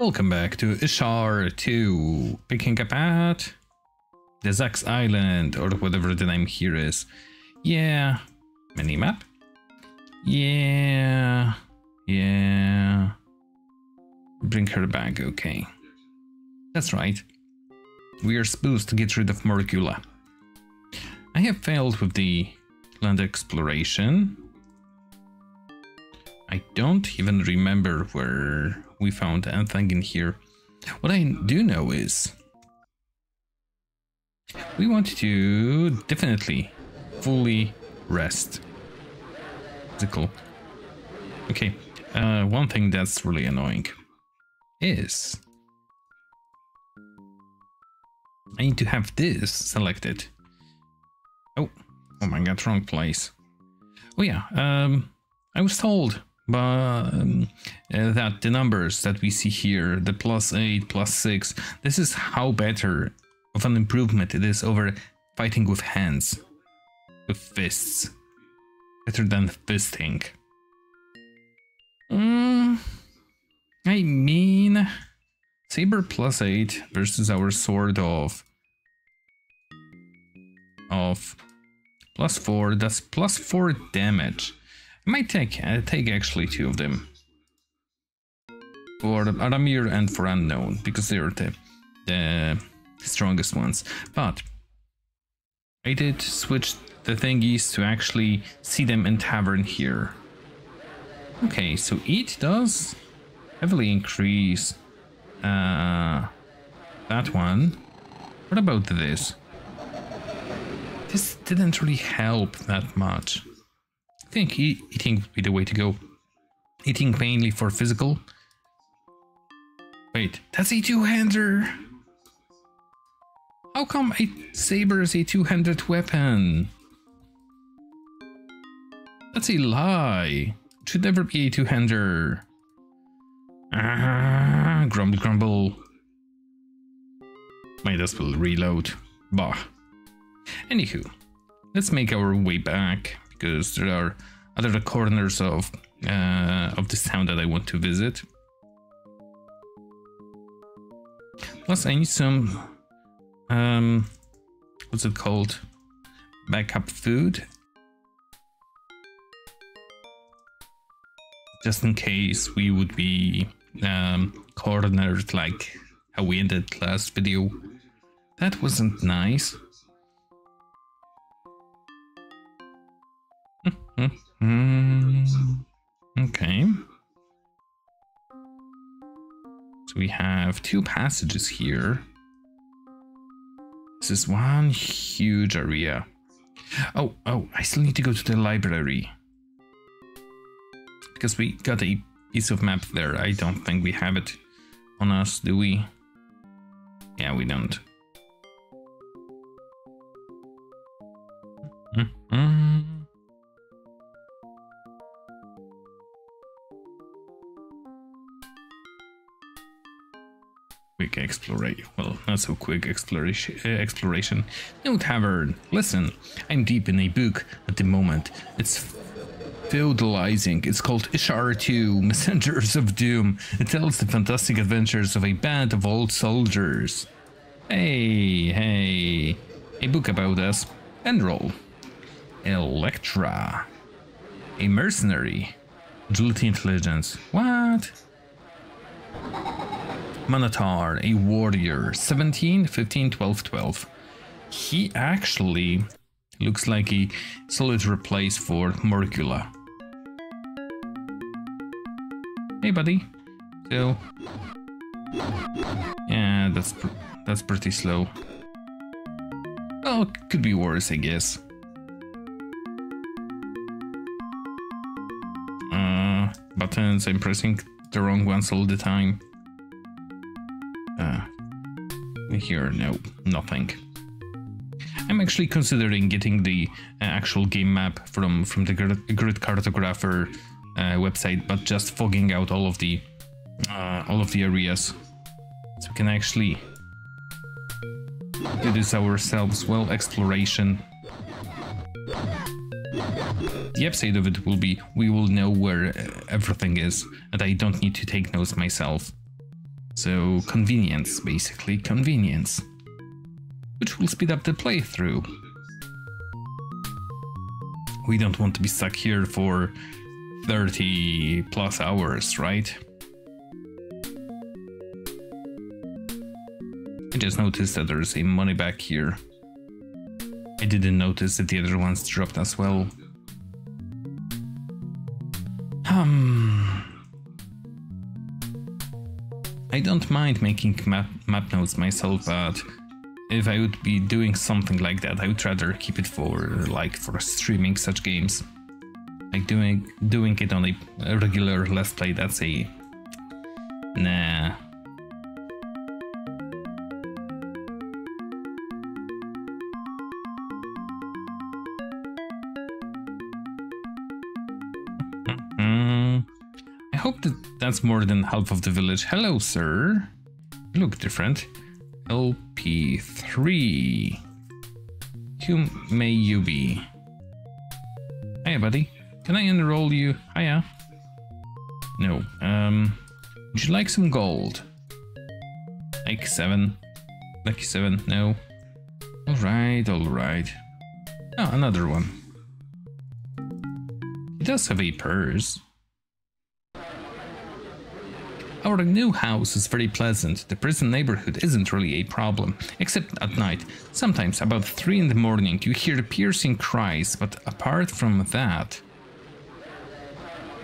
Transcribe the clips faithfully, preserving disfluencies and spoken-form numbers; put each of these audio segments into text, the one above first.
Welcome back to Ishar two, picking up at the Akir's Island, or whatever the name here is. Yeah, minimap? Yeah, yeah, bring her back, okay. That's right, we are supposed to get rid of Morgula. I have failed with the land exploration. I don't even remember where we found anything in here. What I do know is we want to definitely fully rest. Physical. Okay, uh, one thing that's really annoying is I need to have this selected. Oh, oh my god, wrong place. Oh yeah, um, I was told. But um, uh, that the numbers that we see here, the plus eight, plus six, this is how better of an improvement it is over fighting with hands, with fists, better than fisting. Mm, I mean, saber plus eight versus our sword of of plus four. That's plus four damage. I might take, uh, take actually two of them, for Aramir and for Unknown, because they are the, the strongest ones, but I did switch the thingies to actually see them in Tavern here. Okay, so it does heavily increase uh, that one. What about this? This didn't really help that much. I think eating would be the way to go. Eating mainly for physical. Wait, that's a two-hander! How come a saber is a two-handed weapon? That's a lie! It should never be a two-hander. Ah, grumble grumble. Might as well reload. Bah. Anywho, let's make our way back, because there are other corners of uh, of this town that I want to visit. Plus, I need some um, what's it called? Backup food, just in case we would be um, cornered, like how we ended last video. That wasn't nice. Mm, okay. So we have two passages here. This is one huge area. Oh, oh, I still need to go to the library, because we got a piece of map there. I don't think we have it on us, do we? Yeah, we don't. Mm-hmm. Quick exploration. Well, not so quick exploration. Uh, exploration. No tavern. Listen, I'm deep in a book at the moment. It's feudalizing. It's called Ishar two, Messengers of Doom. It tells the fantastic adventures of a band of old soldiers. Hey, hey. A book about us. Enroll. Electra. A mercenary. Agility intelligence. What? Manatar, a warrior, seventeen, fifteen, twelve, twelve. He actually looks like a solid replace for Morgula. Hey, buddy. So, yeah, that's pr that's pretty slow. Well, it could be worse, I guess. Uh, buttons. I'm pressing the wrong ones all the time. Uh, here, no, nothing. I'm actually considering getting the uh, actual game map from, from the Grid Cartographer uh, website, but just fogging out all of the uh, all of the areas, so we can actually do this ourselves. Well, exploration. The upside of it will be we will know where everything is, and I don't need to take notes myself. So convenience, basically convenience, which will speed up the playthrough. We don't want to be stuck here for thirty plus hours, right? I just noticed that there's a money back here. I didn't notice that the other ones dropped as well. Um, I don't mind making map, map notes myself, but if I would be doing something like that, I would rather keep it for, like, for streaming such games. Like doing doing it on a regular Let's Play, that's a... nah. I hope that that's more than half of the village. Hello, sir. You look different. L P three. Who may you be? Hiya, buddy. Can I enroll you? Hiya. No. Um, would you like some gold? Like seven. Lucky seven. No. Alright, alright. Oh, another one. He does have a purse. Our new house is very pleasant. The prison neighborhood isn't really a problem, except at night. Sometimes, about three in the morning, you hear piercing cries, but apart from that...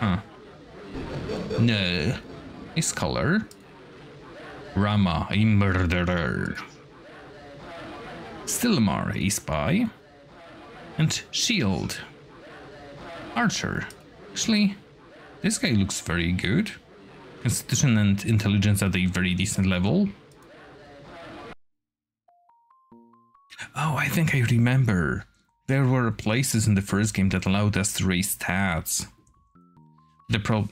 Huh. No. A scholar? Rama, a murderer. Stilmar, a spy. And Shield. Archer. Actually, this guy looks very good. Constitution and intelligence at a very decent level. Oh, I think I remember. There were places in the first game that allowed us to raise stats. The pro...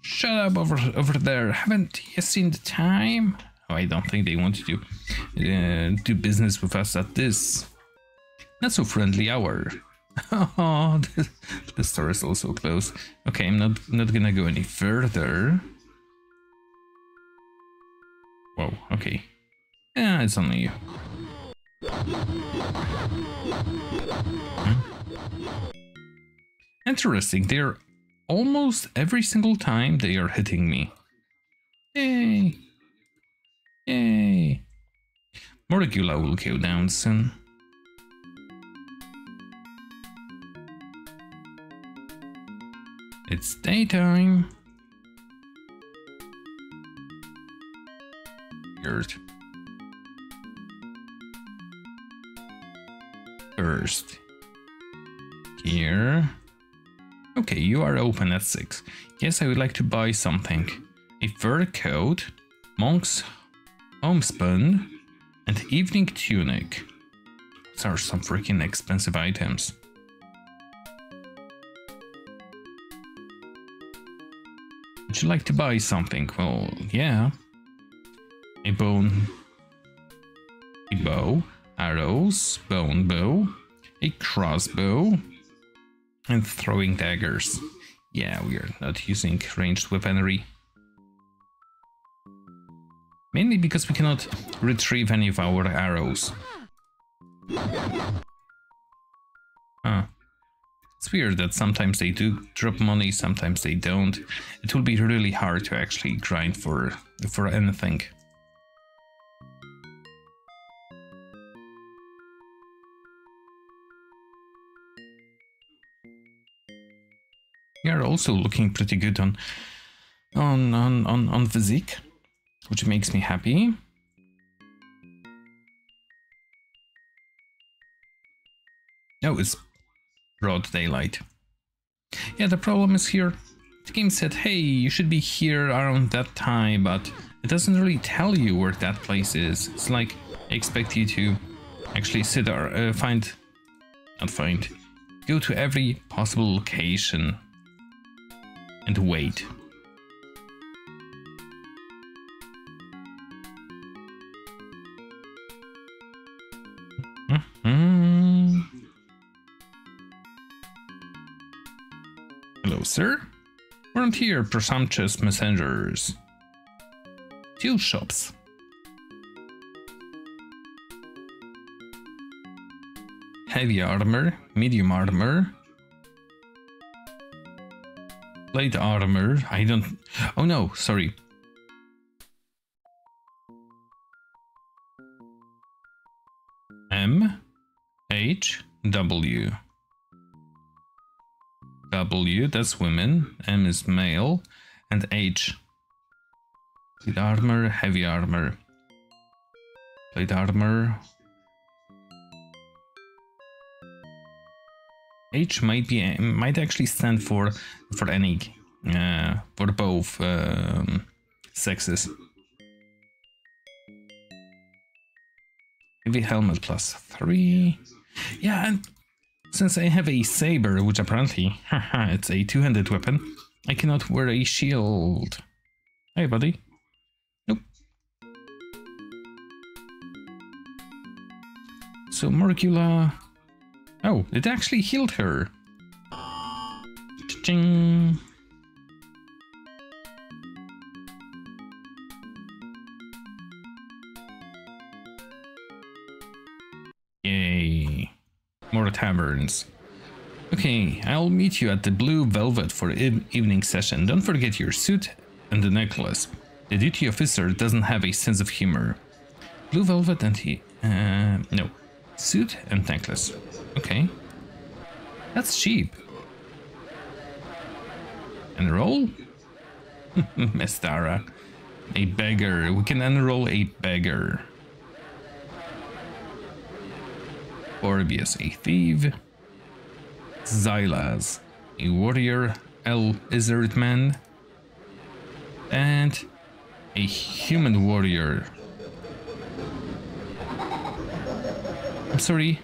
Shut up over over there. Haven't you seen the time? Oh, I don't think they wanted to uh, do business with us at this not so friendly hour. Oh, the, the store is also closed. Okay, I'm not not gonna go any further. Whoa, okay. Yeah, it's only you. Hmm? Interesting, they're almost every single time they are hitting me. Yay! Yay! Morgula will go down soon. It's daytime. First, here. Okay, you are open at six. Yes, I would like to buy something. A fur coat, monk's homespun, and evening tunic. These are some freaking expensive items. Would you like to buy something? Well, yeah. A bone, a bow, arrows, bone bow, a crossbow, and throwing daggers. Yeah, we are not using ranged weaponry. Mainly because we cannot retrieve any of our arrows. Huh. It's weird that sometimes they do drop money, sometimes they don't. It will be really hard to actually grind for, for anything. We are also looking pretty good on, on, on, on, on physique, which makes me happy. No, it's broad daylight. Yeah, the problem is here. The game said, hey, you should be here around that time, but it doesn't really tell you where that place is. It's like, I expect you to actually sit or uh, find, not find, go to every possible location. And wait. Mm-hmm. Hello, sir. Weren't here, presumptuous messengers. steel shops. Heavy armor, medium armor, plate armor, I don't... Oh no, sorry. M, H, W. W, that's women, M is male, and H. Plate armor, heavy armor. Plate armor... H might be might actually stand for for any uh, for both um, sexes. Heavy helmet plus three. Yeah, and since I have a saber, which apparently haha, it's a two-handed weapon, I cannot wear a shield. Hey, buddy. Nope. So Morgula. Oh, it actually healed her. Cha-ching. Yay. More taverns. Okay, I'll meet you at the Blue Velvet for e- evening session. Don't forget your suit and the necklace. The duty officer doesn't have a sense of humor. Blue Velvet and he... Uh, no. Suit and necklace. Okay, that's cheap. Enroll? Mestara. A beggar. We can enroll a beggar. Orbius, a thief. Xylas, a warrior. El Izzard man. And a human warrior. I'm sorry.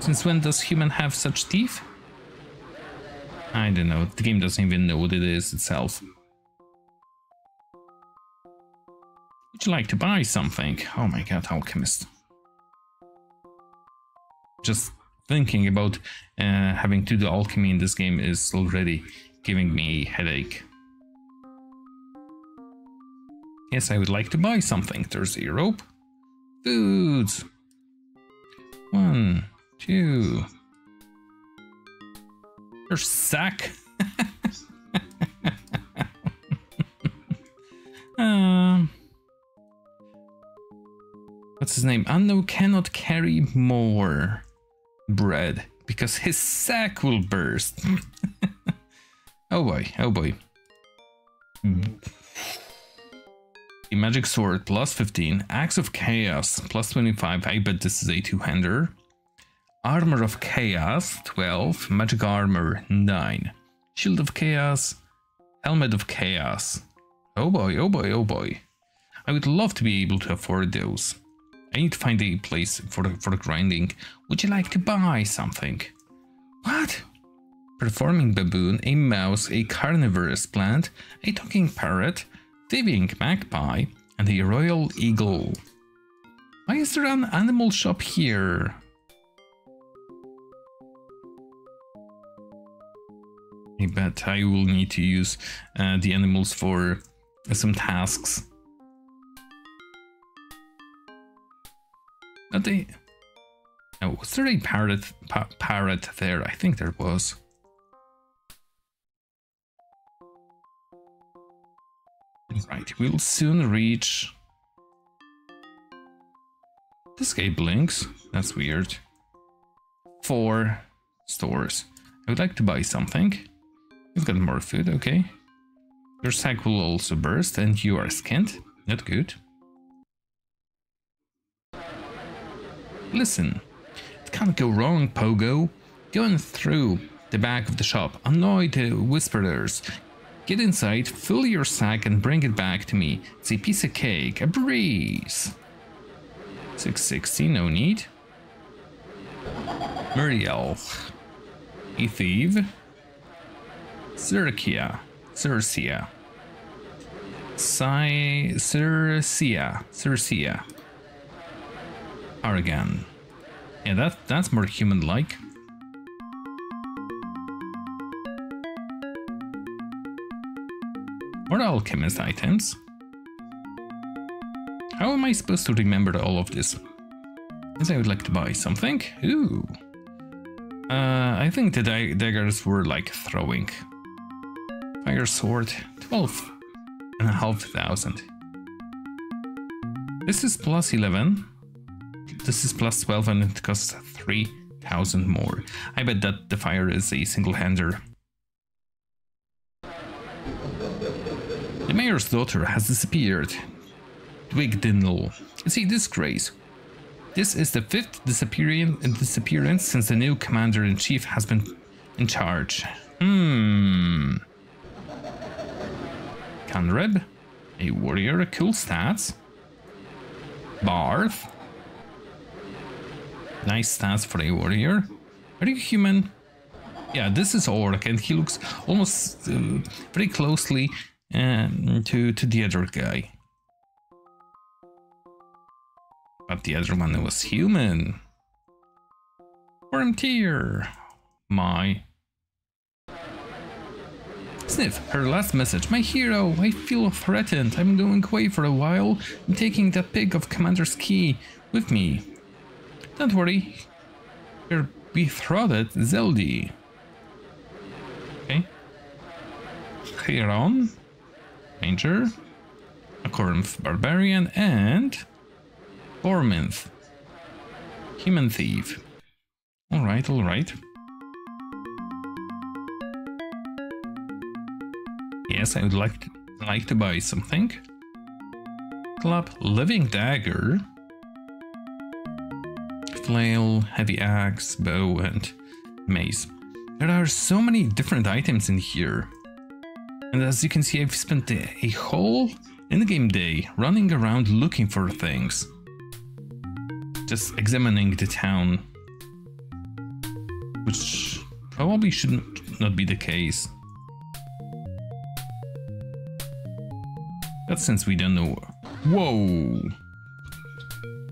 Since when does human have such teeth? I don't know, the game doesn't even know what it is itself. Would you like to buy something? Oh my god, alchemist. Just thinking about uh, having to do alchemy in this game is already giving me a headache. Yes, I would like to buy something. There's a rope. Foods. One. Two. Your sack. um, what's his name? Anno cannot carry more bread because his sack will burst. Oh boy! Oh boy! Mm. A magic sword plus fifteen. Axe of chaos plus twenty-five. I bet this is a two-hander. Armor of Chaos, twelve, Magic Armor, nine, Shield of Chaos, Helmet of Chaos. Oh boy, oh boy, oh boy. I would love to be able to afford those. I need to find a place for, for grinding. Would you like to buy something? What? Performing baboon, a mouse, a carnivorous plant, a talking parrot, thieving magpie, and a royal eagle. Why is there an animal shop here? But I will need to use uh, the animals for some tasks. Are they... Oh, was there a parrot, pa parrot there? I think there was. Right, we'll soon reach... This guy blinks. That's weird. Four stores. I would like to buy something. You've got more food, okay. Your sack will also burst and you are skinned. Not good. Listen. It can't go wrong, Pogo. Go in through the back of the shop. Annoy the whisperers. Get inside, fill your sack and bring it back to me. It's a piece of cake, a breeze. six sixty, no need. Muriel. A thief. Circea, Circea, Cy, Circea, Circea, Argan. Yeah, that that's more human-like. More alchemist items. How am I supposed to remember all of this? Yes, I would like to buy something. Ooh. Uh, I think the dag daggers were like throwing. Fire sword, twelve and a half thousand. This is plus eleven. This is plus twelve and it costs three thousand more. I bet that the fire is a single-hander. The mayor's daughter has disappeared. Dwig Dindal. It's a disgrace. This is the fifth disappearance since the new commander-in-chief has been in charge. Hmm. Canreb, a warrior, cool stats. Barth, nice stats for a warrior. Are you human? Yeah, this is Orc, and he looks almost uh, very closely um, to to the other guy. But the other one was human. Wormtear, my. Sniff, her last message. My hero, I feel threatened. I'm going away for a while. I'm taking that pig of Commander's Key with me. Don't worry. Your betrothed, Zelda. Okay. Chiron, Ranger, Akorinth, Barbarian, and Borminth, Human Thief. Alright, alright. Yes, I would like to, like to buy something. Club, living dagger, flail, heavy axe, bow, and mace. There are so many different items in here, and as you can see, I've spent a, a whole in-game day running around looking for things, just examining the town, which probably should not be the case. But since we don't know... Whoa!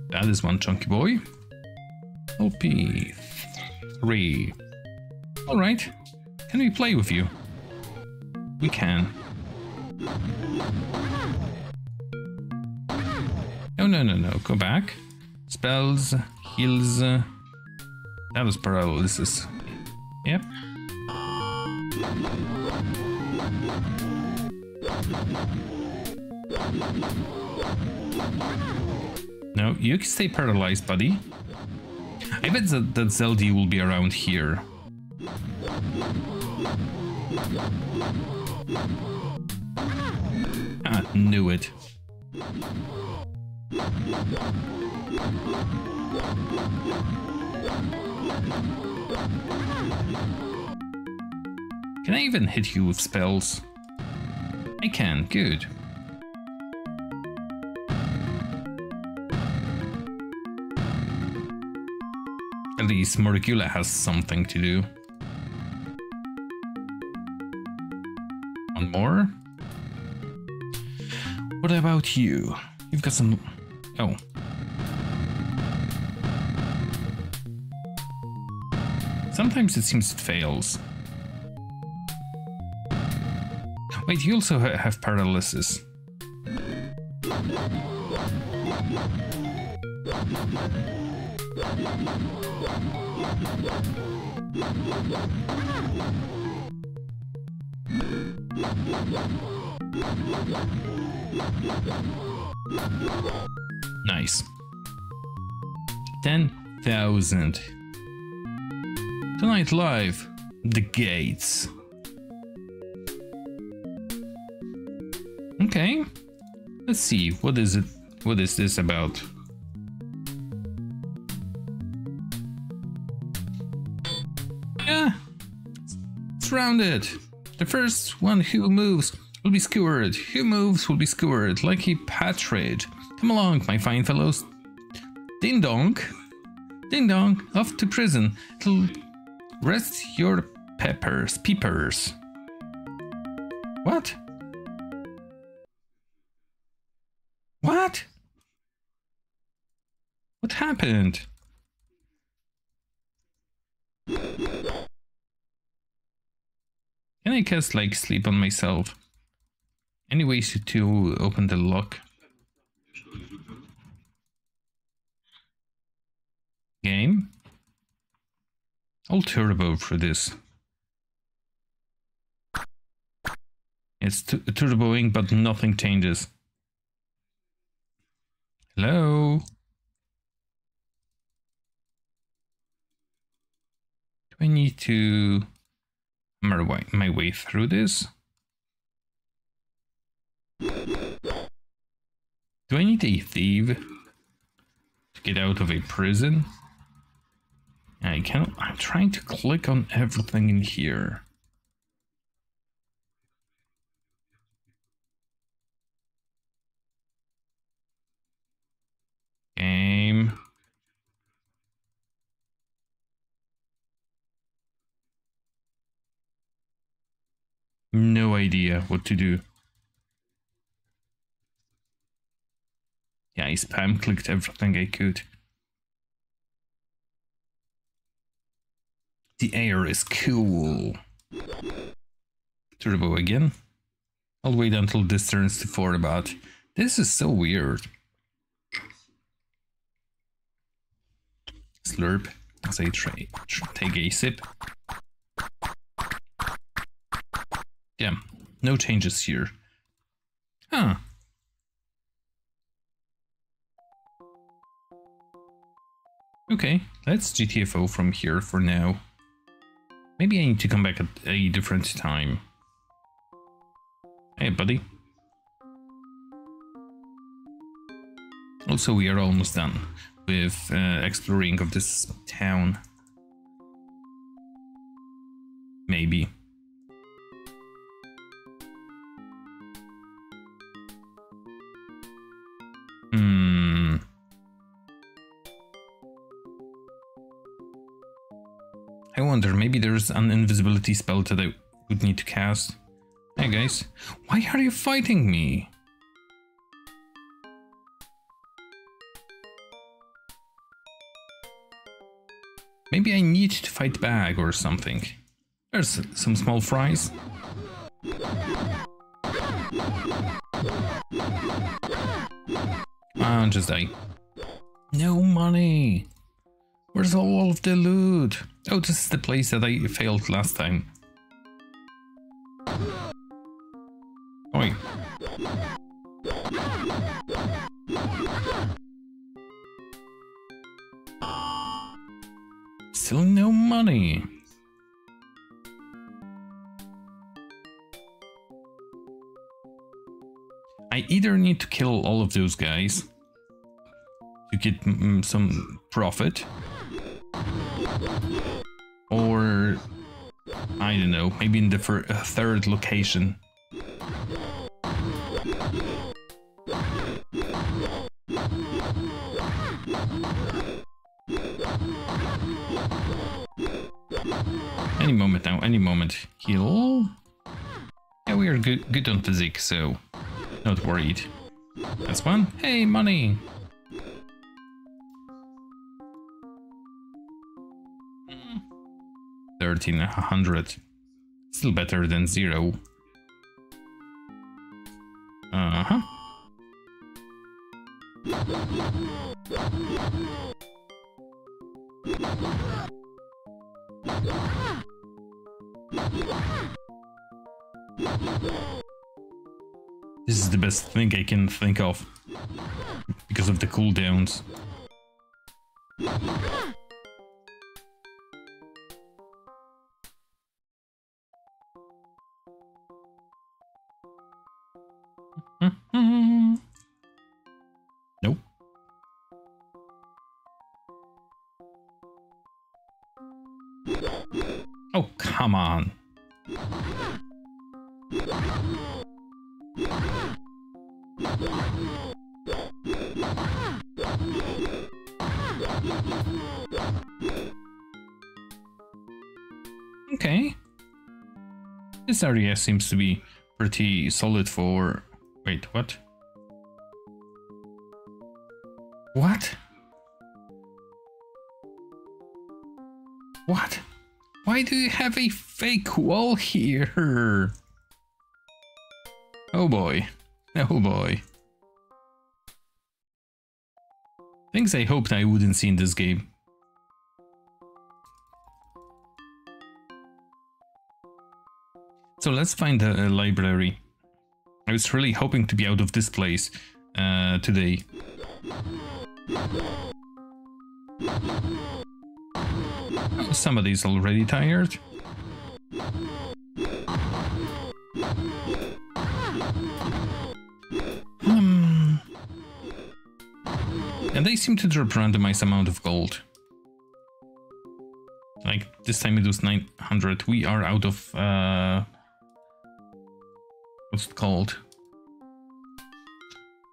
That is one chunky boy. O P three. Alright. Can we play with you? We can. No, no, no, no. Go back. Spells. Heals. Uh, that was paralysis. Yep. No, you can stay paralyzed, buddy. I bet that, that Zelda will be around here. Ah, knew it. Can I even hit you with spells? I can, good. At least Morgula has something to do. One more. What about you? You've got some... Oh. Sometimes it seems it fails. Wait, you also ha have paralysis. Nice. ten thousand. Tonight live, the gates. Okay, let's see, what is it, what is this about? Yeah, it's rounded. The first one who moves will be skewered, who moves will be skewered, like a partridge. Come along, my fine fellows. Ding dong, ding dong, off to prison. It'll rest your peppers, peepers. What? What? What happened? Can I cast like sleep on myself? Any ways to open the lock? game. I'll turbo for this. It's turboing, but nothing changes. Hello? Do I need to hammer my way through this? Do I need a thief to get out of a prison? I can't. I'm trying to click on everything in here. Game. No idea what to do. Yeah, I spam clicked everything I could. The air is cool. Turbo again. I'll wait until this turns to four about. This is so weird. Slurp as I try, try take a sip. Yeah, no changes here. Huh. Okay, let's G T F O from here for now. Maybe I need to come back at a different time. Hey, buddy. Also, we are almost done with uh, exploring of this town. Maybe. Hmm. I wonder, maybe there's an invisibility spell that I would need to cast. Hey guys, why are you fighting me? Maybe I need to fight back or something. There's some small fries. Ah, just die. No money! Where's all of the loot? Oh, this is the place that I failed last time. Oi. Still no money. I either need to kill all of those guys to get mm, some profit, or I don't know, maybe in the fir- uh, third location. Any moment now, any moment. Heal. Yeah, we are good, good on physique, so not worried. That's one. Hey, money! thirteen hundred. Still better than zero. Uh-huh. This is the best thing I can think of because of the cooldowns. Nope. Oh, come on. Okay. This area seems to be pretty solid for... Wait, what? What? What? Why do you have a fake wall here? Oh boy. Oh boy. Things I hoped I wouldn't see in this game. So let's find a, a library. I was really hoping to be out of this place uh, today. Oh, somebody's already tired. Um, and they seem to drop randomized amount of gold. Like this time it was nine hundred. We are out of uh, what's it called?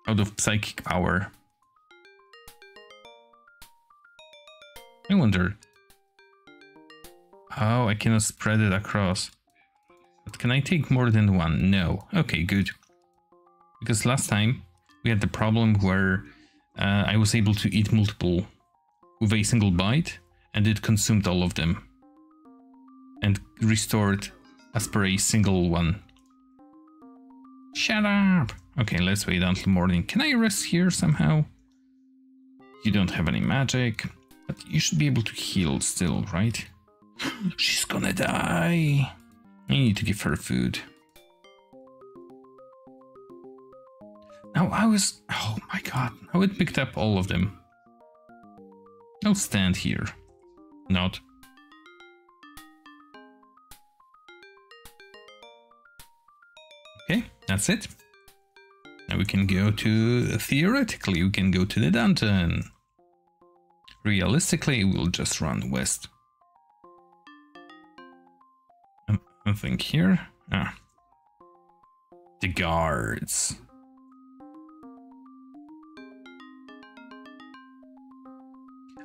Out of psychic power. I wonder. Oh, I cannot spread it across. But can I take more than one? No. Okay, good. Because last time we had the problem where uh, I was able to eat multiple with a single bite, and it consumed all of them and restored as per a single one. Shut up! Okay, let's wait until morning. Can I rest here somehow? You don't have any magic, but you should be able to heal still, right? She's gonna die. I need to give her food. Now I was... Oh my god. Now it picked up all of them. I'll stand here. Not. Okay, that's it. Now we can go to... Theoretically, we can go to the dungeon. Realistically, we'll just run west. Nothing here. Ah. The guards.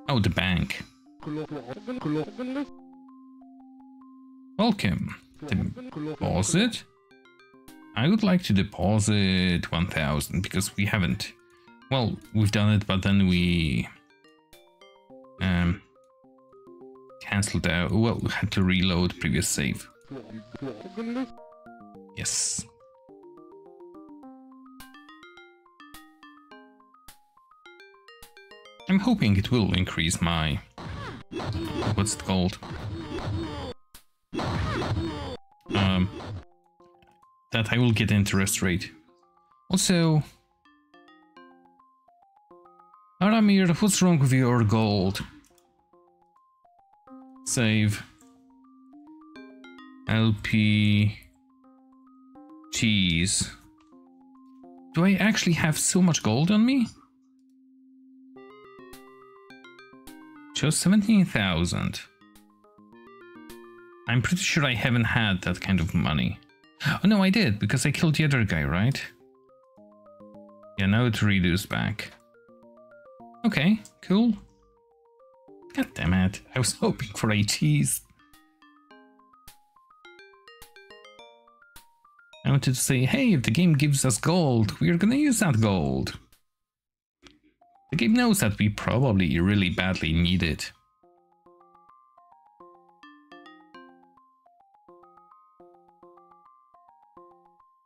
Oh, the bank. Welcome. Deposit. I would like to deposit one thousand because we haven't. Well, we've done it, but then we um cancelled out. Well, we had to reload previous save. Yes. I'm hoping it will increase my... What's it called? Um, that I will get interest rate. Also... Aramir, what's wrong with your gold? Save. L P... Cheese. Do I actually have so much gold on me? Just seventeen thousand. I'm pretty sure I haven't had that kind of money. Oh no, I did, because I killed the other guy, right? Yeah, now it reduced back. Okay, cool. God damn it, I was hoping for a cheese. I wanted to say, hey, if the game gives us gold, we're gonna use that gold. The game knows that we probably really badly need it.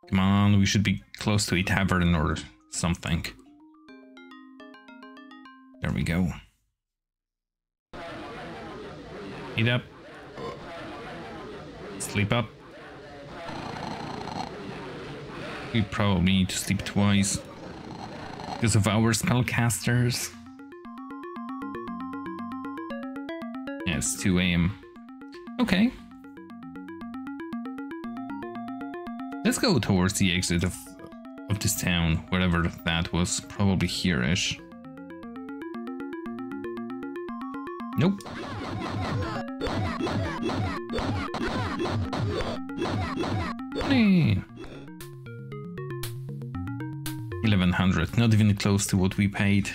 Come on, we should be close to a tavern or something. There we go. Eat up. Sleep up. We probably need to sleep twice because of our spellcasters. Yeah, it's two A M Okay. Let's go towards the exit of, of this town, whatever that was, probably here-ish. Nope. Hey. eleven hundred, not even close to what we paid.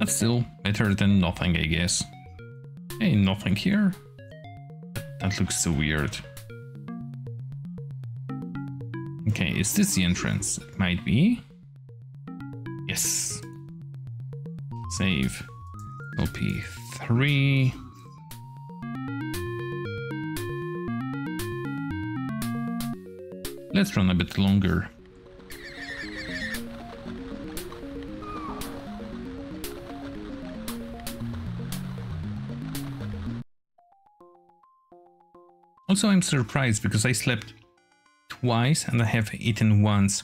But still, better than nothing, I guess. Hey, nothing here. That looks so weird. Okay, is this the entrance? It might be. Yes. Save. L P three. Let's run a bit longer. Also, I'm surprised because I slept twice and I have eaten once.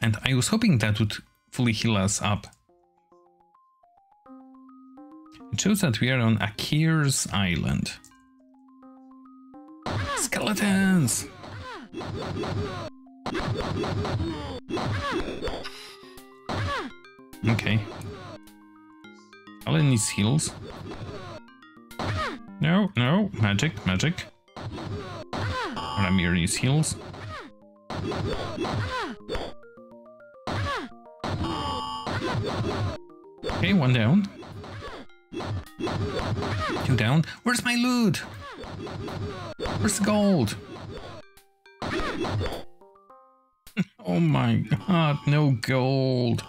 And I was hoping that would fully heal us up. It shows that we are on Akir's Island. Skeletons! Okay. Alan needs heals. No, no, magic, magic. Aramir needs heals. Okay, one down. Two down. Where's my loot? Where's the gold? Oh my god, no gold.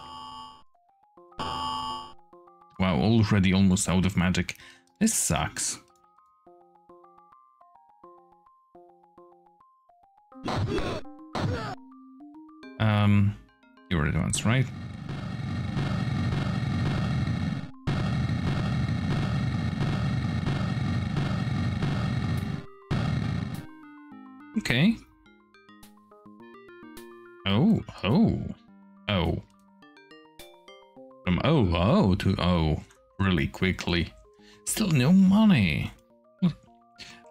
Wow, already almost out of magic. This sucks. Um, you were the ones, right? Okay. Oh, oh, oh. From oh, oh to oh, really quickly. Still no money.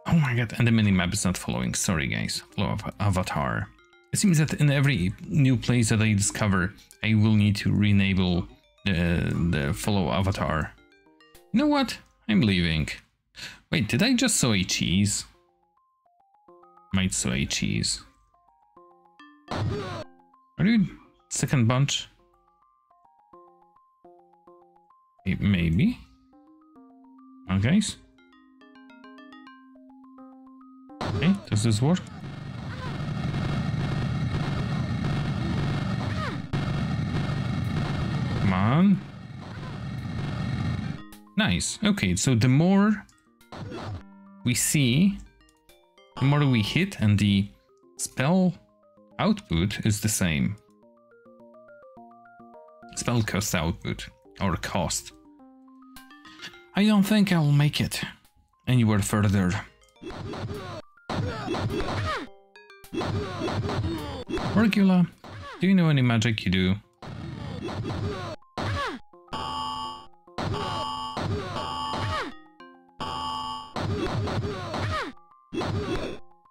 Oh my god, and the minimap is not following. Sorry guys, follow avatar. It seems that in every new place that I discover, I will need to re-enable the, the follow avatar. You know what? I'm leaving. Wait, did I just sow a cheese? Might sow a cheese. Are you second bunch? Maybe. Okay. Okay, does this work? Come on. Nice. Okay, so the more we see, the more we hit, and the spell output is the same. Spell cost output, or cost. I don't think I'll make it anywhere further. Morgula, do you know any magic? You do.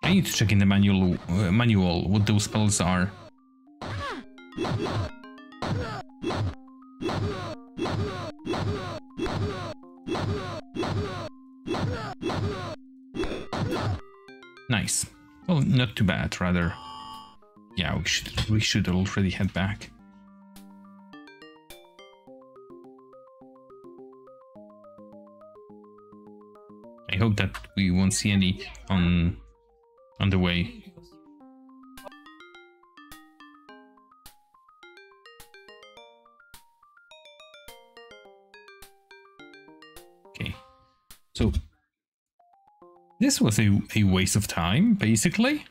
I need to check in the manual, uh, manual what those spells are. Nice. Well, not too bad, rather. Yeah, we should we should already head back. I hope that we won't see any on on the way. Okay. So this was a, a waste of time, basically.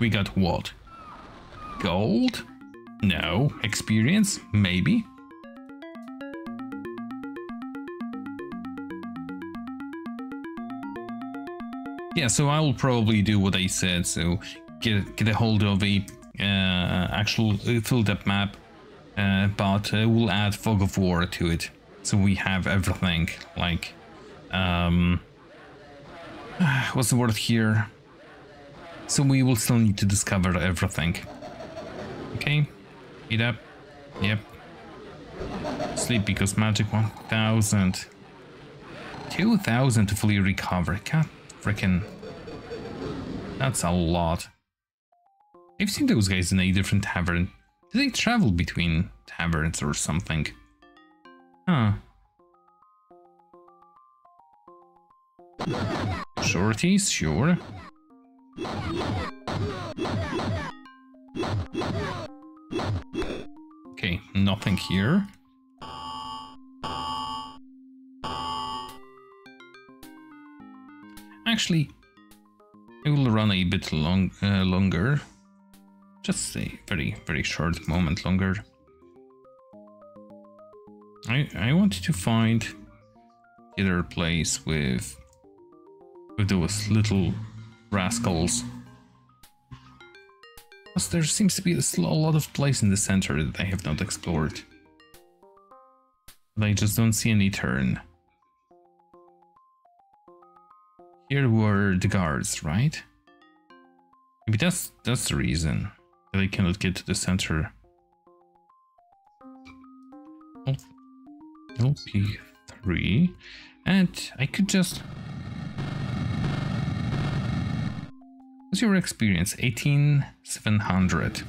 We got what? Gold? No. Experience? Maybe. Yeah, so I'll probably do what I said, so get, get a hold of a uh, actual filled up map, uh, but uh, we'll add Fog of War to it. So we have everything, like, um, what's the word here? So we will still need to discover everything. Okay, eat up, yep. Sleep because magic one thousand. two thousand to fully recover, god frickin'. That's a lot. I've seen those guys in a different tavern. Do they travel between taverns or something? Huh. Shorties, sure. Okay, nothing here. Actually, I will run a bit long, uh, longer. Just a very, very short moment longer. I, I wanted to find particular place with, with those little rascals. Plus, there seems to be a lot of place in the center that I have not explored. But I just don't see any turn. Here were the guards, right? Maybe that's, that's the reason that I cannot get to the center. L P three, and I could just... What's your experience? eighteen seven hundred.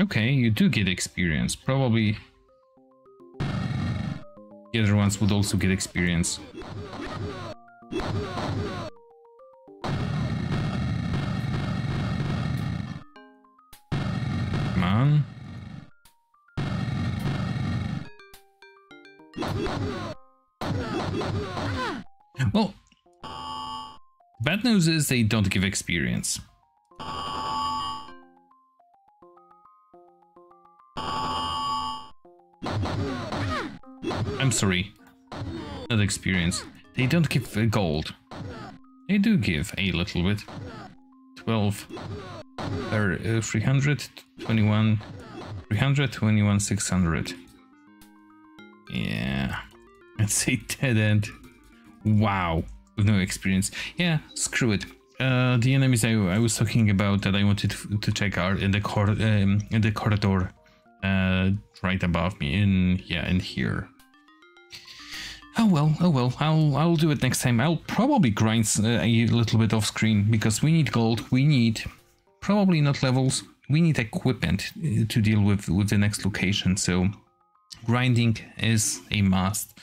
Okay, you do get experience. Probably the other ones would also get experience. Well, bad news is they don't give experience. I'm sorry, not experience. They don't give gold. They do give a little bit. twelve, or three hundred, twenty-one, three hundred, twenty-one, six hundred. Yeah, let's say dead end. Wow, with no experience. Yeah, screw it. Uh, the enemies I, I was talking about that I wanted to check are in the cor um, in the corridor, uh, right above me. In yeah, in here. Oh well, oh well. I'll I'll do it next time. I'll probably grind uh, a little bit off screen because we need gold. We need probably not levels. We need equipment to deal with with the next location. So grinding is a must.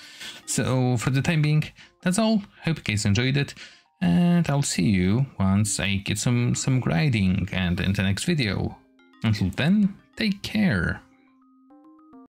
So for the time being, that's all. Hope you guys enjoyed it, and I'll see you once I get some some grinding and in the next video. Until then, take care.